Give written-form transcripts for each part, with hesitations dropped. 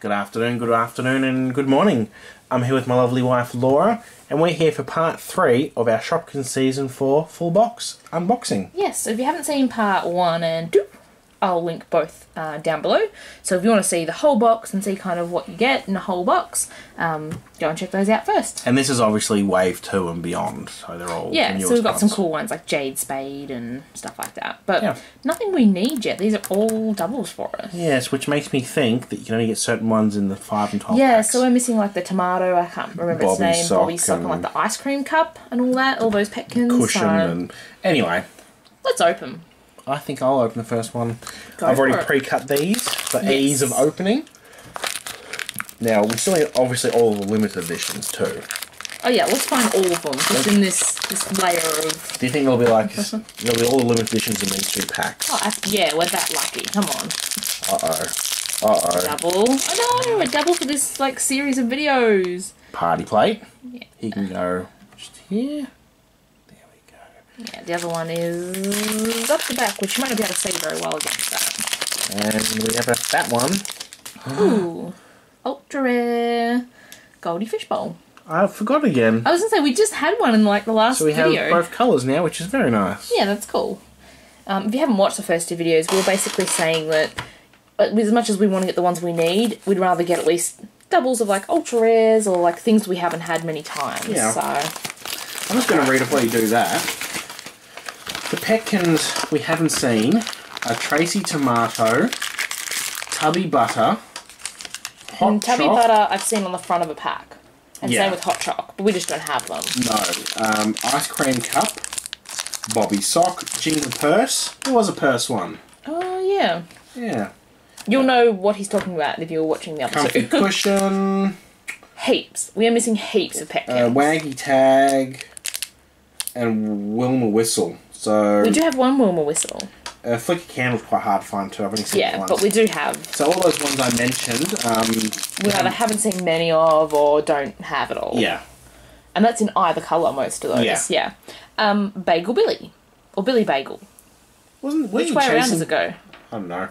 Good afternoon, and good morning. I'm here with my lovely wife Laura, and we're here for part 3 of our Shopkins Season 4 full box unboxing. Yes, so if you haven't seen part 1 and 2, I'll link both down below. So if you want to see the whole box and see kind of what you get in the whole box, go and check those out first. And this is obviously Wave 2 and beyond, so they're all yeah, so we've got some cool ones like Jade Spade and stuff like that. But yeah, nothing we need yet. These are all doubles for us. Yes, which makes me think that you can only get certain ones in the 5 and 12 yeah, packs. So we're missing like the tomato, I can't remember its name, Bobby Sock, and like the ice cream cup and all that, all those Petkins. Cushion and... Anyway. Let's open. I think I'll open the first one. Go I've already pre-cut these for yes, ease of opening. Now, we still need, obviously, all the limited editions, too. Oh, yeah, let's find all of them, just in this layer of... Do you think there'll be, like, there'll be all the limited editions in these 2 packs? Oh, yeah, we're that lucky. Come on. Uh-oh. Uh-oh. Double. Oh, no, a double for this, like, series of videos. Party plate. Yeah. He can go just here. There we go. Yeah, the other one is up the back, which you might not be able to see very well against that. And we have that one. Ooh. Ultra rare Goldie Fishbowl. I forgot again. I was going to say, we just had one in like the last video. So we have both colours now, which is very nice. Yeah, that's cool. If you haven't watched the first 2 videos, we were basically saying that as much as we want to get the ones we need, we'd rather get at least doubles of like ultra rares or like things we haven't had many times. Yeah. So I'm just going to read it while you do that. The Petkins we haven't seen are Tracy Tomato, Tubby Butter, Hot and Tubby Butter I've seen on the front of a pack. And yeah, same with Hot Choc, but we just don't have them. No. Ice Cream Cup, Bobby Sock, Ginger Purse. There was a purse one. Oh, yeah. Yeah. You'll know what he's talking about if you're watching the episode. Comfy Cushion. Heaps. We are missing heaps of Petkins. Waggy Tag and Wilma Whistle. So we do have one Wilma Whistle. Flicky Candle is quite hard to find too. I've only seen one. Yeah, but we do have. So all those ones I mentioned, we either haven't seen many of or don't have at all. Yeah, and that's in either colour most of those. Yeah, yeah. Bagel Billy or Billy Bagel. Wasn't which way around does it go? I don't know.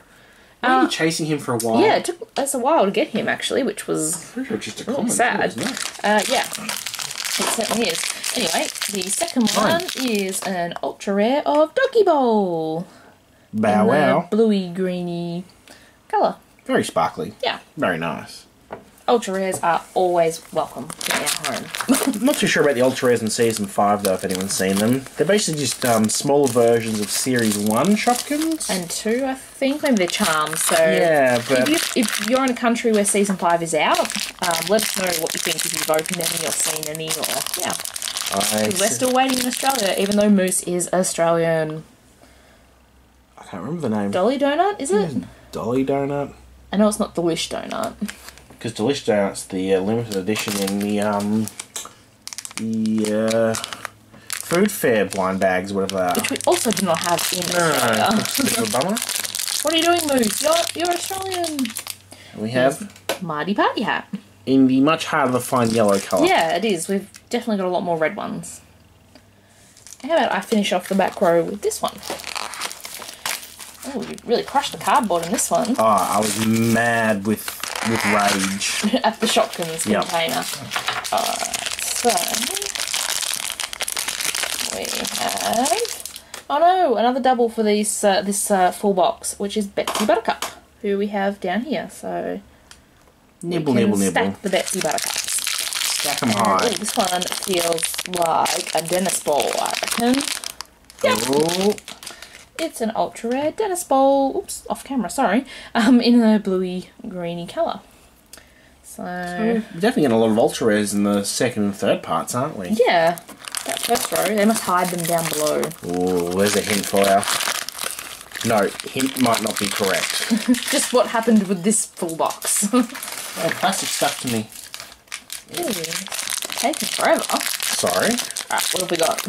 We were chasing him for a while. Yeah, it took us a while to get him actually, which was just a comment, sad. Too, wasn't it? Yeah, it certainly is. Anyway, the second one is an ultra rare of Doggy Bowl. Bow wow. Bluey greeny colour. Very sparkly. Yeah. Very nice. Ultra rares are always welcome in our home. I'm not too sure about the ultra rares in season 5 though, if anyone's seen them. They're basically just smaller versions of series 1 Shopkins. And 2, I think. Maybe they're charms. So yeah, but if you're in a country where season 5 is out, let us know what you think if you've opened any or seen any or yeah. We're still waiting in Australia, even though Moose is Australian. I can't remember the name. Dolly Donut, is it? Dolly Donut. I know it's not the Wish Donut. Because the Wish Donut's the limited edition in the food fair blind bags, whatever they are. Which we also do not have in Australia. That's a bit of a bummer. What are you doing, Moose? You're Australian. And we have... Mighty Party Hat. In the much harder to find yellow colour. Yeah, it is. We've definitely got a lot more red ones. How about I finish off the back row with this one? Oh, you really crushed the cardboard in this one. Oh, I was mad with rage. At the Shopkins container. Alright, so we have another double for these this full box, which is Betsy Buttercup, who we have down here. So nibble. Stack the Betsy Buttercups. Stack them high. Ooh, this one feels like a Dennis Bowl, I reckon. Yep. It's an ultra rare Dennis Bowl. Oops, off camera, sorry. In a bluey greeny colour. So we're definitely getting a lot of ultra rares in the second and third parts, aren't we? Yeah. That first row. They must hide them down below. Ooh, there's a hint for our... No, hint might not be correct. Just what happened with this full box. Oh, plastic stuff to me. Ooh, it's taking forever. Sorry. Alright, what have we got?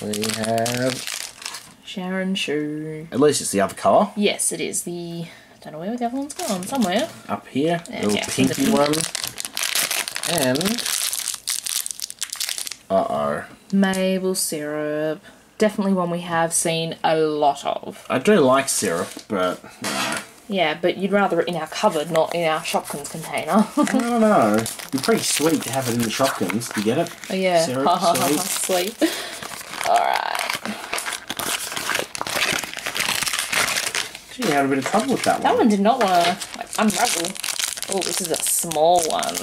We have... Sharon Shoe. At least it's the other colour. Yes, it is. I don't know where the other one's gone. Somewhere. Up here. Yeah, little pinky one. And... Uh-oh. Mabel Syrup. Definitely one we have seen a lot of. I do like syrup, but... Yeah, but you'd rather it in our cupboard, not in our Shopkins container. I don't know. You're pretty sweet to have it in the Shopkins. You get it? Oh, yeah. Syrup, sweet. Alright. Gee, you had a bit of trouble with that one. That one did not want to unravel. Oh, this is a small one.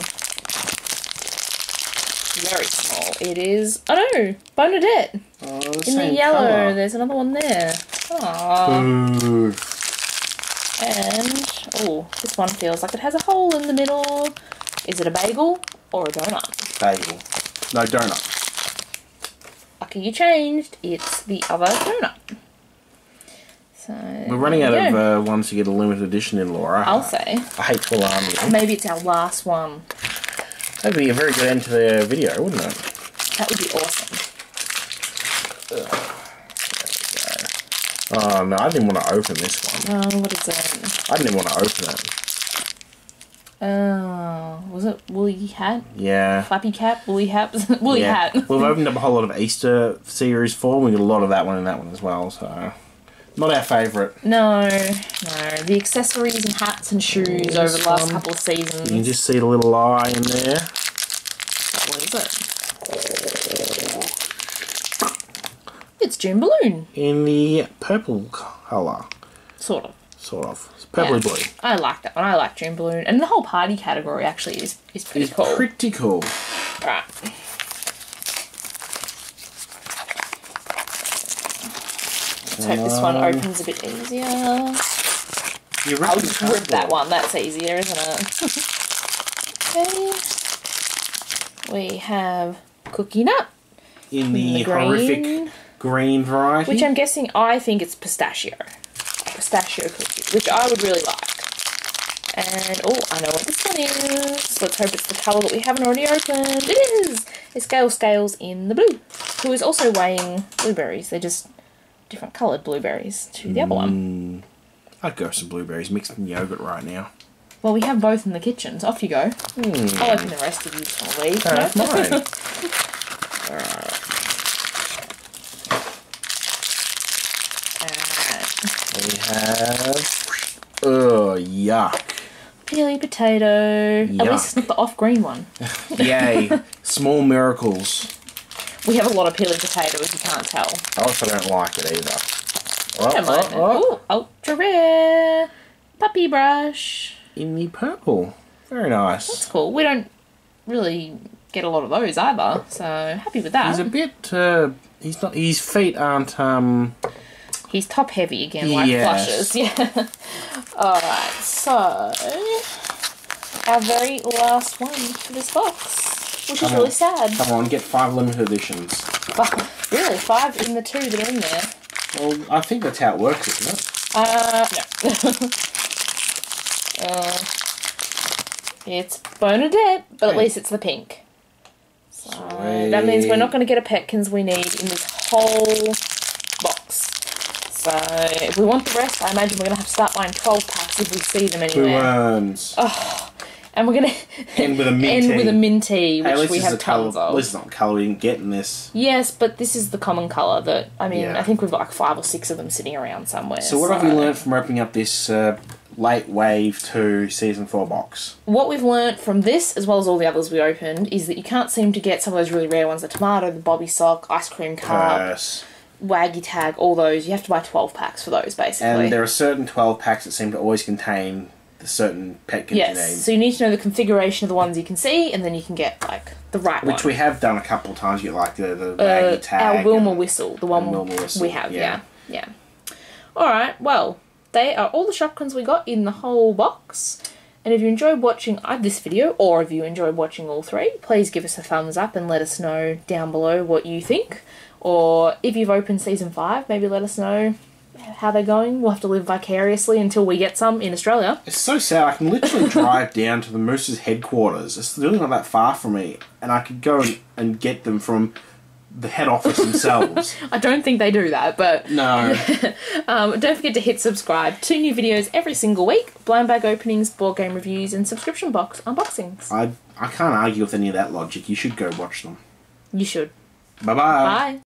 Very small. It is, oh no, Bernadette. Oh, in the yellow. Colour. There's another one there. Aww. And, oh, this one feels like it has a hole in the middle. Is it a bagel or a donut? Bagel. No, donut. Lucky you changed. It's the other donut. So we're running out of ones to get a limited edition in, Laura. I'll say. I hate full army. Maybe it's our last one. That would be a very good end to the video, wouldn't it? That would be awesome. Ugh. Oh no, I didn't want to open this one. Oh, what is it? I didn't even want to open it. Oh, was it Wooly Hat? Yeah. Flappy Cap, Wooly Hat? Wooly Hat. We've opened up a whole lot of Easter Series 4. We got a lot of that one and that one as well, so... Not our favourite. No, no. The accessories and hats and shoes over the last couple of seasons. You can just see the little eye in there. What is it? It's June Balloon. In the purple colour. Sort of. Sort of. It's purpley blue. I like that one. I like June Balloon. And the whole party category actually is pretty cool. It's pretty cool. Right. Let's hope this one opens a bit easier. I'll just rip that one. That's easier, isn't it? Okay. We have Cookie Nut. In the horrific... green variety. Which I'm guessing, I think it's pistachio. Pistachio cookie, which I would really like. And, oh, I know what this one is. Let's hope it's the colour that we haven't already opened. It is! It's Gale Scales in the blue, who is also weighing blueberries. They're just different coloured blueberries to the other one. I'd go some blueberries mixed in yogurt right now. Well, we have both in the kitchen, so off you go. I'll open the rest of these probably. That's mine. Alright. We have... Oh, yuck. Peely Potato. Yuck. At least it's not the off-green one. Yay. Small miracles. We have a lot of Peely Potato, if you can't tell. I also don't like it either. Oh, I don't mind it. Ooh, ultra rare. Puppy Brush. In the purple. Very nice. That's cool. We don't really get a lot of those either, so happy with that. He's a bit... he's not... His feet aren't... He's top heavy again, like flushes. Yeah. Alright, so our very last one for this box, which is really sad. Come on, get 5 limited editions. Really? 5 in the 2 that are in there? Well, I think that's how it works, isn't it? No. It's Bernadette, but at least it's the pink. So that means we're not going to get a Petkins we need in this whole box. So, if we want the rest, I imagine we're going to have to start buying 12 packs if we see them anywhere. Oh, and we're going to end with a minty, which we have tons of. This is not colour we didn't get in this. Yes, but this is the common colour that, I mean, I think we've got like 5 or 6 of them sitting around somewhere. So what have we learned from opening up this late wave 2 season 4 box? What we've learnt from this, as well as all the others we opened, is that you can't seem to get some of those really rare ones, the tomato, the Bobby Sock, ice cream cup, Waggy Tag, all those. You have to buy 12 packs for those, basically. And there are certain 12 packs that seem to always contain the certain Petkins you need. So you need to know the configuration of the ones you can see, and then you can get, like, the right one. Which we have done a couple of times. You get, like, the Waggy Tag. Our Wilma Whistle, the one we have, yeah. Alright, well, they are all the Shopkins we got in the whole box. And if you enjoyed watching this video, or if you enjoyed watching all 3, please give us a thumbs up and let us know down below what you think. Or if you've opened Season 5, maybe let us know how they're going. We'll have to live vicariously until we get some in Australia. It's so sad. I can literally drive down to the Moose's headquarters. It's really not that far from me. And I could go and get them from the head office themselves. I don't think they do that, but... No. Don't forget to hit subscribe. 2 new videos every single week. Blind bag openings, board game reviews, and subscription box unboxings. I can't argue with any of that logic. You should go watch them. You should. Bye-bye. Bye.